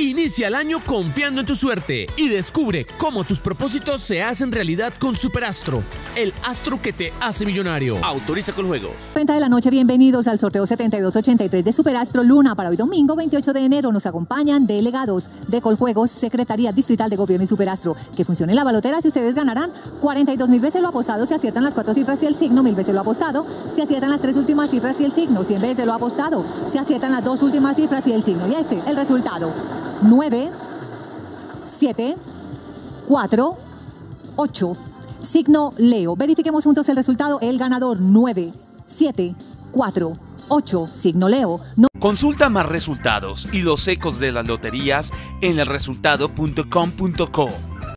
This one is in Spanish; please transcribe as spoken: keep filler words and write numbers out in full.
Inicia el año confiando en tu suerte y descubre cómo tus propósitos se hacen realidad con Superastro, el astro que te hace millonario. Autoriza Coljuegos. Cuenta de la noche, bienvenidos al sorteo setenta y dos ochenta y tres de Superastro Luna para hoy domingo veintiocho de enero. Nos acompañan delegados de Coljuegos, Secretaría Distrital de Gobierno y Superastro. Que funcione la balotera. Si ustedes ganarán cuarenta y dos mil veces lo apostado, si aciertan las cuatro cifras y el signo, mil veces lo apostado. Si aciertan las tres últimas cifras y el signo, cien veces lo apostado. Si aciertan las dos últimas cifras y el signo. Y este, el resultado. nueve, siete, cuatro, ocho. Signo Leo. Verifiquemos juntos el resultado. El ganador nueve, siete, cuatro, ocho. Signo Leo. No. Consulta más resultados y los ecos de las loterías en el resultado punto com punto co.